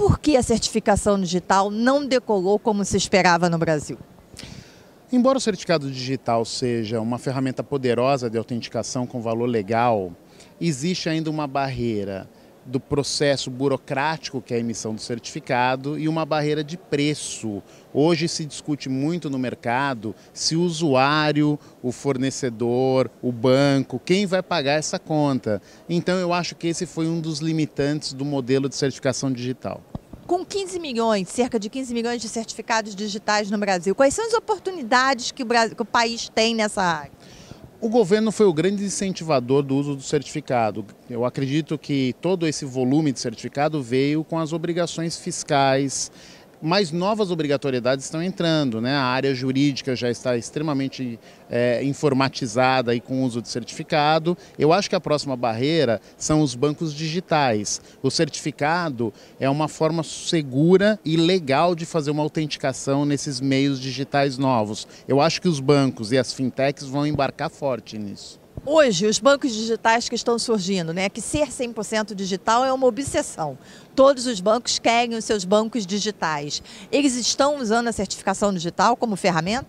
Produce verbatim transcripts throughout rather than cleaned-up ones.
por que a certificação digital não decolou como se esperava no Brasil? Embora o certificado digital seja uma ferramenta poderosa de autenticação com valor legal, existe ainda uma barreira do processo burocrático, que é a emissão do certificado, e uma barreira de preço. Hoje se discute muito no mercado se o usuário, o fornecedor, o banco, quem vai pagar essa conta. Então eu acho que esse foi um dos limitantes do modelo de certificação digital. Com quinze milhões, cerca de quinze milhões de certificados digitais no Brasil, quais são as oportunidades que o, Brasil, que o país tem nessa área? O governo foi o grande incentivador do uso do certificado. Eu acredito que todo esse volume de certificado veio com as obrigações fiscais, mas novas obrigatoriedades estão entrando, né? A área jurídica já está extremamente é, informatizada e com o uso de certificado. Eu acho que a próxima barreira são os bancos digitais. O certificado é uma forma segura e legal de fazer uma autenticação nesses meios digitais novos. Eu acho que os bancos e as fintechs vão embarcar forte nisso. Hoje, os bancos digitais que estão surgindo, né, que ser cem por cento digital é uma obsessão. Todos os bancos querem os seus bancos digitais. Eles estão usando a certificação digital como ferramenta?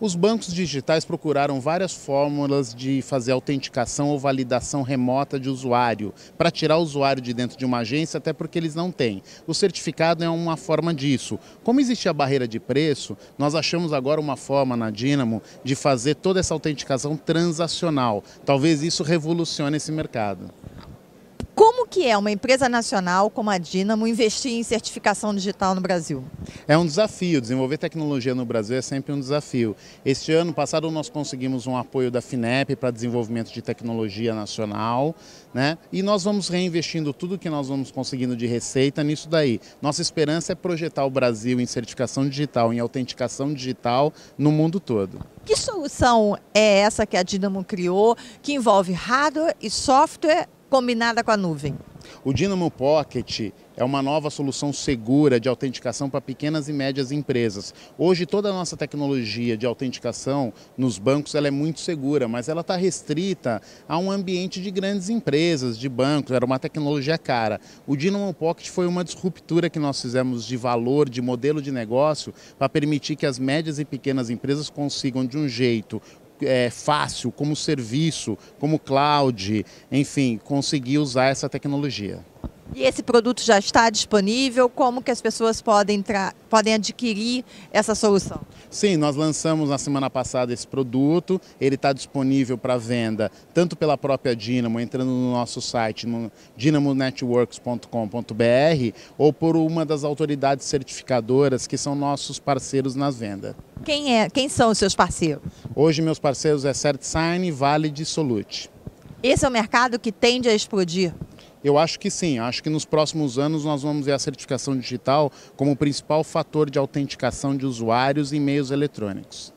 Os bancos digitais procuraram várias fórmulas de fazer autenticação ou validação remota de usuário, para tirar o usuário de dentro de uma agência, até porque eles não têm. O certificado é uma forma disso. Como existe a barreira de preço, nós achamos agora uma forma na Dinamo de fazer toda essa autenticação transacional. Talvez isso revolucione esse mercado. Como que é uma empresa nacional como a Dinamo investir em certificação digital no Brasil? É um desafio. Desenvolver tecnologia no Brasil é sempre um desafio. Este ano passado nós conseguimos um apoio da FINEP para desenvolvimento de tecnologia nacional, né? E nós vamos reinvestindo tudo que nós vamos conseguindo de receita nisso daí. Nossa esperança é projetar o Brasil em certificação digital, em autenticação digital no mundo todo. Que solução é essa que a Dinamo criou, que envolve hardware e software combinada com a nuvem? O Dinamo Pocket é uma nova solução segura de autenticação para pequenas e médias empresas. Hoje toda a nossa tecnologia de autenticação nos bancos ela é muito segura, mas ela está restrita a um ambiente de grandes empresas, de bancos, era uma tecnologia cara. O Dinamo Pocket foi uma disruptura que nós fizemos de valor, de modelo de negócio, para permitir que as médias e pequenas empresas consigam de um jeito É, fácil, como serviço, como cloud, enfim, conseguir usar essa tecnologia. E esse produto já está disponível? Como que as pessoas podem, entrar, podem adquirir essa solução? Sim, nós lançamos na semana passada esse produto, ele está disponível para venda tanto pela própria Dinamo, entrando no nosso site, no dinamo networks ponto com ponto br, ou por uma das autoridades certificadoras que são nossos parceiros na venda. Quem, é, quem são os seus parceiros? Hoje meus parceiros é CertSign, Valid e Solute. Esse é um mercado que tende a explodir? Eu acho que sim, acho que nos próximos anos nós vamos ver a certificação digital como o principal fator de autenticação de usuários em meios eletrônicos.